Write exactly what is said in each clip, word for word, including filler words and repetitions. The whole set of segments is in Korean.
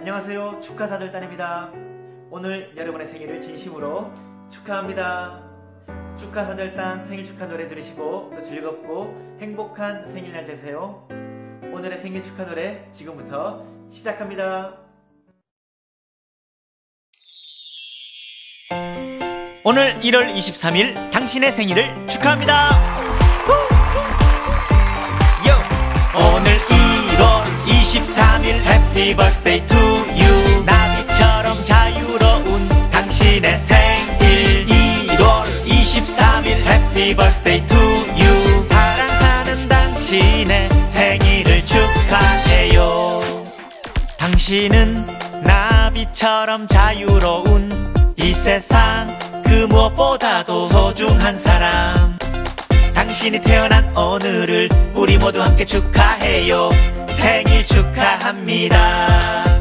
안녕하세요. 축하사절단입니다. 오늘 여러분의 생일을 진심으로 축하합니다. 축하사절단 생일 축하 노래 들으시고 더 즐겁고 행복한 생일날 되세요. 오늘의 생일 축하 노래 지금부터 시작합니다. 오늘 일월 이십삼일 당신의 생일을 축하합니다. 오늘 일월 이십삼일 Happy birthday to you. 나비처럼 자유로운 당신의 생일 일월 이십삼일 Happy birthday to you. 사랑하는 당신의 생일을 축하해요. 당신은 나비처럼 자유로운 이 세상 그 무엇보다도 소중한 사람. 당신이 태어난 오늘을 우리 모두 함께 축하해요. 생일 축하합니다.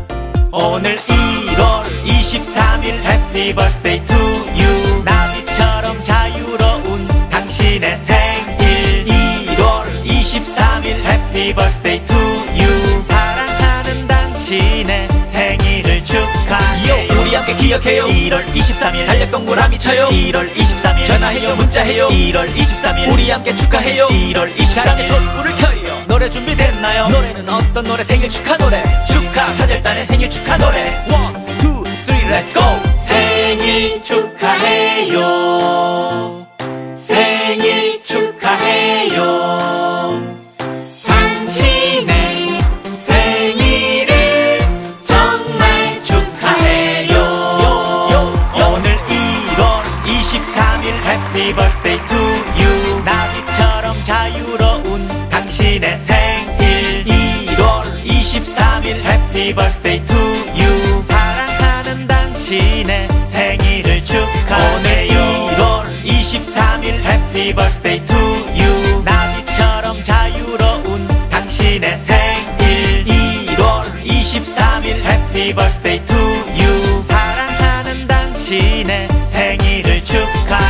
오늘 일월 이십삼일 Happy birthday to you. 나비처럼 자유로운 당신의 생일 일월 이십삼일 Happy birthday to you. 사랑하는 당신의 생일을 축하해요. 우리 함께 기억해요. 일월 이십삼일 달력 동그라미 쳐요. 일월 이십삼일 전화해요, 문자해요. 일월 이십삼일 우리 함께 축하해요. 일월 이십삼일 촛불을 켜요. 노래 준비됐나요? 노래는 어떤 노래? 생일 축하 노래. 축하사절단의 생일 축하 노래. 원, 투, 쓰리, let's go. 생일 축하해요. 생일 축하해요. Happy birthday to you. 나비처럼 자유로운 당신의 생일 일월 이십삼일 Happy birthday to you. 사랑하는 당신의 생일을 축하해요. 일월 이십삼일 Happy birthday to you. 나비처럼 자유로운 당신의 생일 일월 이십삼일 Happy birthday to you. 사랑하는 당신의 생일을 축하해요.